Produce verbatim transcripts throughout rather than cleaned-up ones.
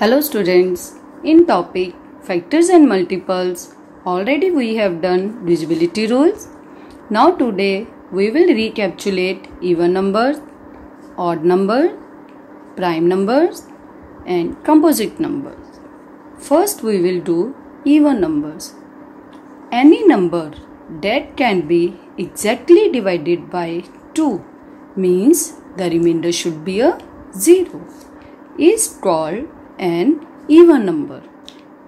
Hello students, in topic factors and multiples, already we have done divisibility rules. Now today we will recapitulate even numbers, odd numbers, prime numbers and composite numbers. First we will do even numbers. Any number that can be exactly divided by two means the remainder should be a zero is called an even number.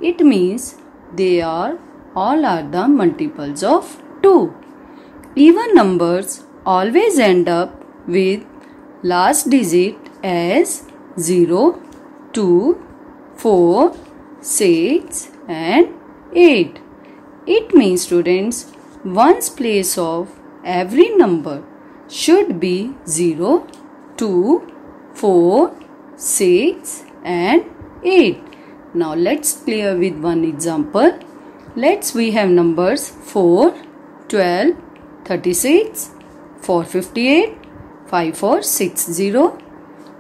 It means they are all are the multiples of two. Even numbers always end up with last digit as zero, two, four, six and eight. It means students, one's place of every number should be zero, two, four, six and eight. Now let's clear with one example. Let's we have numbers four, twelve, thirty-six, four hundred fifty-eight, fifty-four sixty.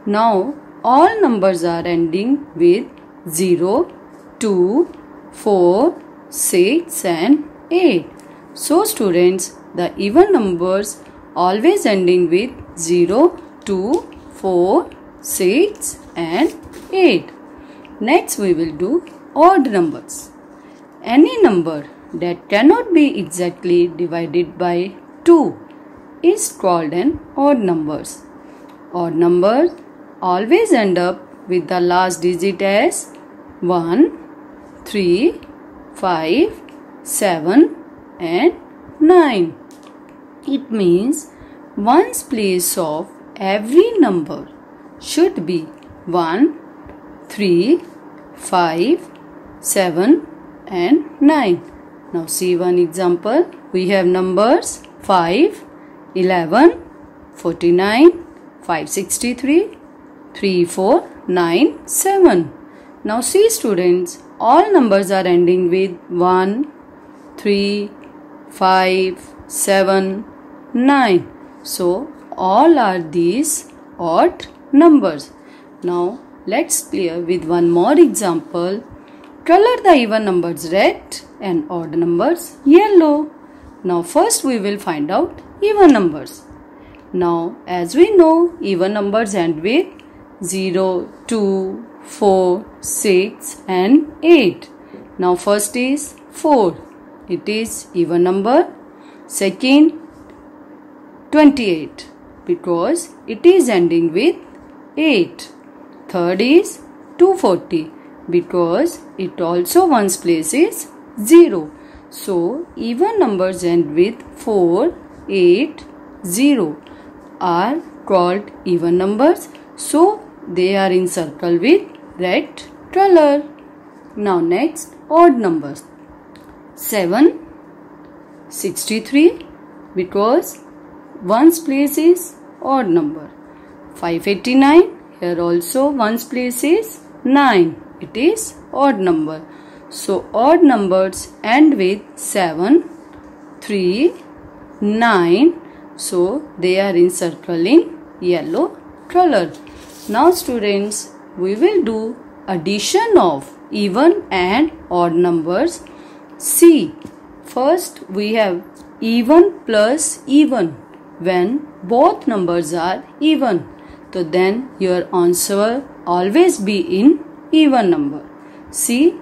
Now all numbers are ending with zero, two, four, six and eight. So students, the even numbers always ending with zero, two, four, six and eight. Next we will do odd numbers. Any number that cannot be exactly divided by two is called an odd numbers. Odd numbers always end up with the last digit as one, three, five, seven and nine. It means one's place of every number should be one, three, five, seven and nine. Now see one example. We have numbers five, eleven, forty-nine, five hundred sixty-three, three four nine seven. Now see students, all numbers are ending with one, three, five, seven, nine. So all are these odd numbers. Now let's clear with one more example. Color the even numbers red and odd numbers yellow. Now first we will find out even numbers. Now as we know, even numbers end with zero, two, four, six and eight. Now first is four. It is even number. Second, twenty-eight, because it is ending with eight. Third is two hundred forty, because it also one's place is zero. So even numbers end with four, eight, zero are called even numbers. So they are in circle with red color. Now next, odd numbers. seven, sixty-three, because one's place is odd number. five hundred eighty-nine, here also one's place is nine. It is odd number. So odd numbers end with seven, three, nine. So they are encircling yellow color. Now students, we will do addition of even and odd numbers. See, first we have even plus even when both numbers are even. So then your answer always be in even number. See,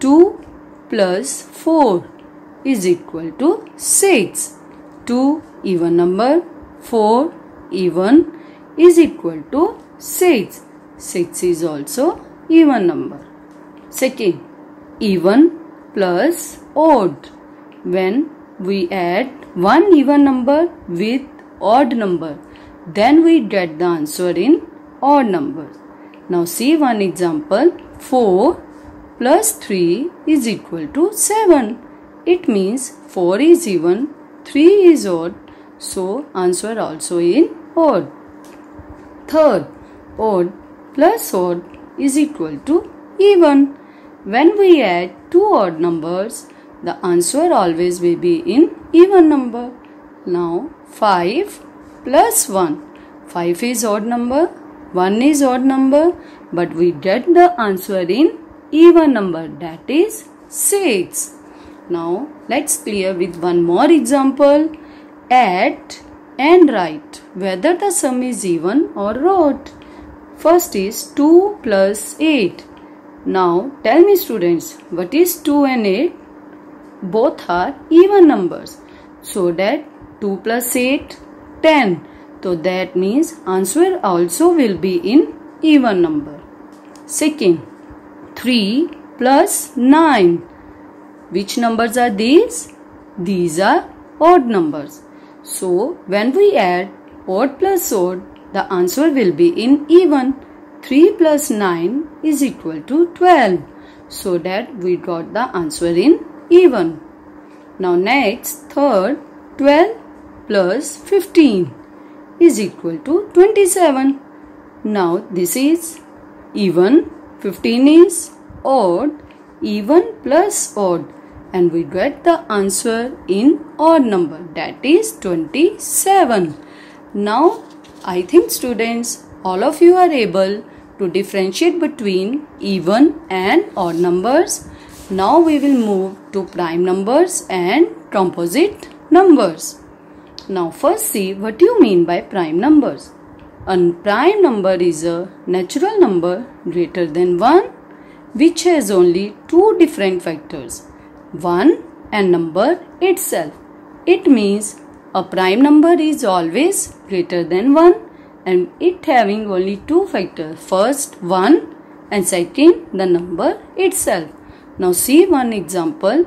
two plus four is equal to six. two even number, four even is equal to six. six is also even number. Second, even plus odd. When we add one even number with odd number, then we get the answer in odd numbers. Now see one example. four plus three is equal to seven. It means four is even, three is odd. So answer also in odd. Third, odd plus odd is equal to even. When we add two odd numbers, the answer always will be in even number. Now five plus one. five is odd number, one is odd number. but we get the answer in even number, that is six. Now let's clear with one more example. Add and write whether the sum is even or odd. First is two plus eight. Now tell me students, what is two and eight? Both are even numbers. So that two plus eight, ten. So that means answer also will be in even number. Second, three plus nine. Which numbers are these? These are odd numbers. So when we add odd plus odd, the answer will be in even. three plus nine is equal to twelve. So that we got the answer in even. Now next, third, twelve plus fifteen is equal to twenty-seven. Now this is even, fifteen is odd, even plus odd, and we get the answer in odd number, that is twenty-seven. Now I think students, all of you are able to differentiate between even and odd numbers. Now we will move to prime numbers and composite numbers. Now first see what you mean by prime numbers. A prime number is a natural number greater than one which has only two different factors, one and number itself. It means a prime number is always greater than one and it having only two factors, first one and second the number itself. Now see one example.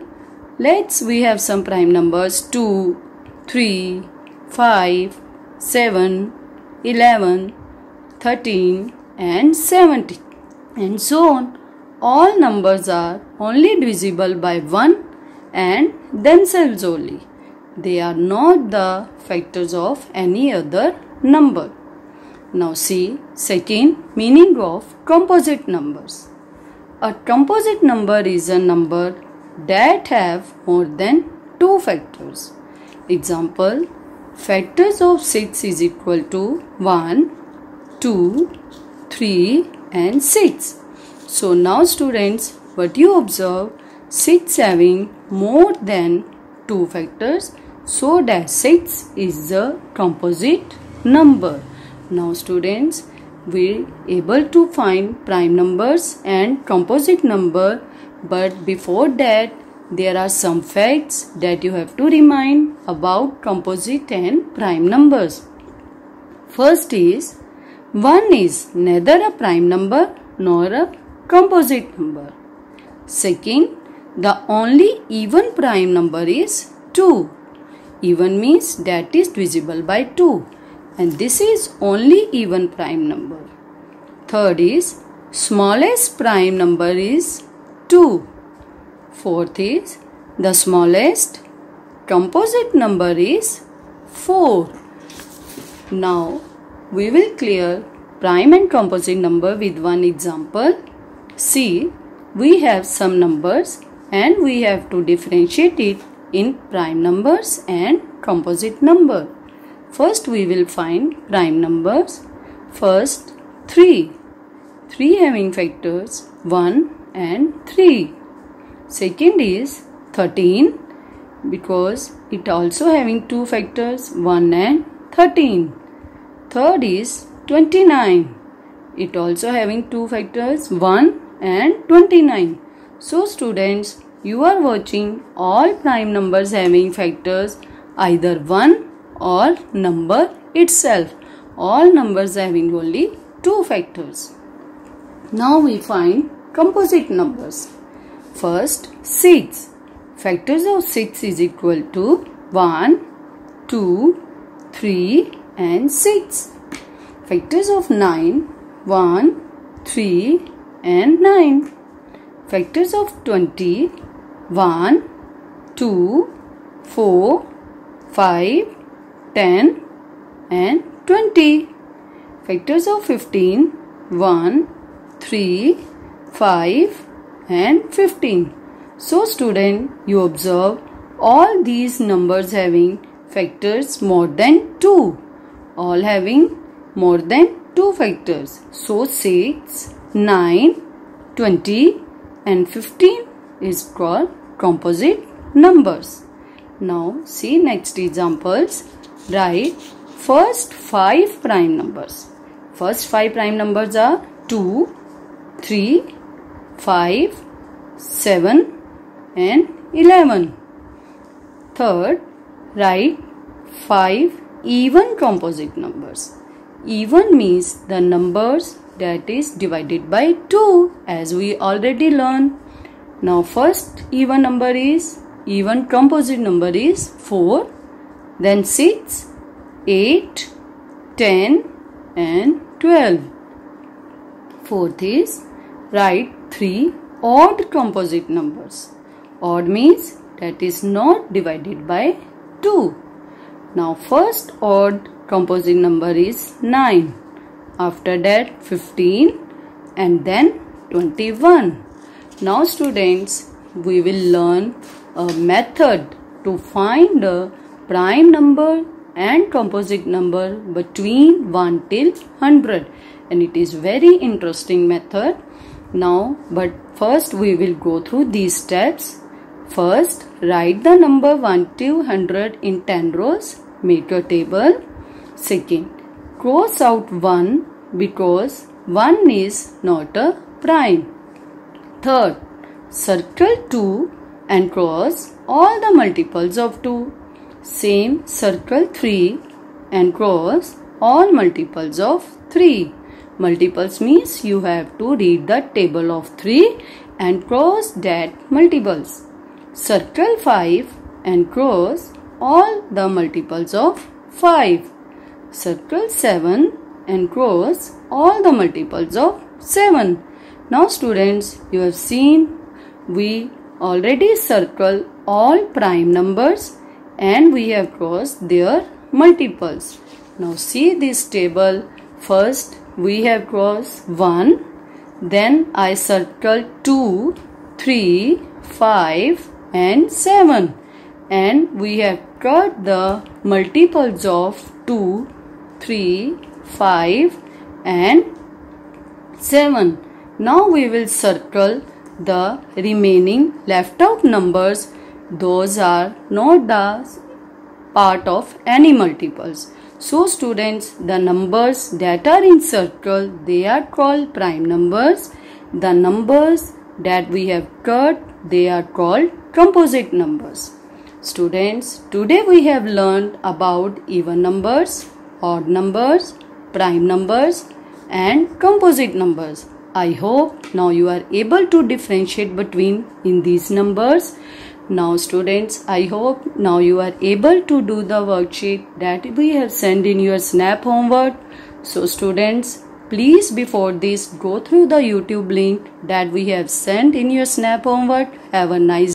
Let's we have some prime numbers two, three, five, seven, eleven, thirteen and seventy and so on. All numbers are only divisible by one and themselves only. They are not the factors of any other number. Now see second meaning of composite numbers. A composite number is a number that have more than two factors. Example, factors of six is equal to one, two, three and six. So now students, what you observe, six having more than two factors, so that six is the composite number. Now students, we are able to find prime numbers and composite number, but before that there are some facts that you have to remind about composite and prime numbers. First is, one is neither a prime number nor a composite number. Second, the only even prime number is two. Even means that is divisible by two. And this is only even prime number. Third is, smallest prime number is two. Fourth is, the smallest composite number is four. Now, we will clear prime and composite number with one example. See, we have some numbers and we have to differentiate it in prime numbers and composite number. First, we will find prime numbers. First, three. three having factors one and three. Second is thirteen, because it also having two factors one and thirteen. Third is twenty-nine. It also having two factors one and twenty-nine. So students, you are watching all prime numbers having factors either one or number itself. All numbers having only two factors. Now we find composite numbers. First, six. Factors of six is equal to one, two, three and six. Factors of nine, one, three and nine. Factors of twenty, one, two, four, five, ten and twenty. Factors of fifteen, one, three, five and fifteen. So student, you observe all these numbers having factors more than two. All having more than two factors. So six, nine, twenty and fifteen is called composite numbers. Now see next examples. Write first five prime numbers. First five prime numbers are two, three, five, seven and eleven. Third, write five even composite numbers. Even means the numbers that is divided by two, as we already learned. Now first even number is even composite number is four, then six, eight, ten and twelve. Fourth is write three odd composite numbers. Odd means that is not divided by two. Now first odd composite number is nine, after that fifteen and then twenty-one. Now students, we will learn a method to find a prime number and composite number between one till one hundred, and it is very interesting method. Now but first we will go through these steps. First, write the number one to one hundred in ten rows. Make a table. Second, cross out one because one is not a prime. Third, circle two and cross all the multiples of two. Same, circle three and cross all multiples of three. Multiples means you have to read the table of three and cross that multiples. Circle five and cross all the multiples of five. Circle seven and cross all the multiples of seven. Now students, you have seen we already circle all prime numbers and we have crossed their multiples. Now see this table. First we have crossed one, then I circle two, three, five and seven, and we have cut the multiples of two, three, five and seven. Now we will circle the remaining left out numbers. Those are not the part of any multiples. So students, the numbers that are in circle, they are called prime numbers. The numbers that we have cut, they are called composite numbers. Students, today we have learned about even numbers, odd numbers, prime numbers and composite numbers. I hope now you are able to differentiate between in these numbers. Now students, I hope now you are able to do the worksheet that we have sent in your Snap homework. So students, please before this go through the YouTube link that we have sent in your Snap homework. Have a nice day.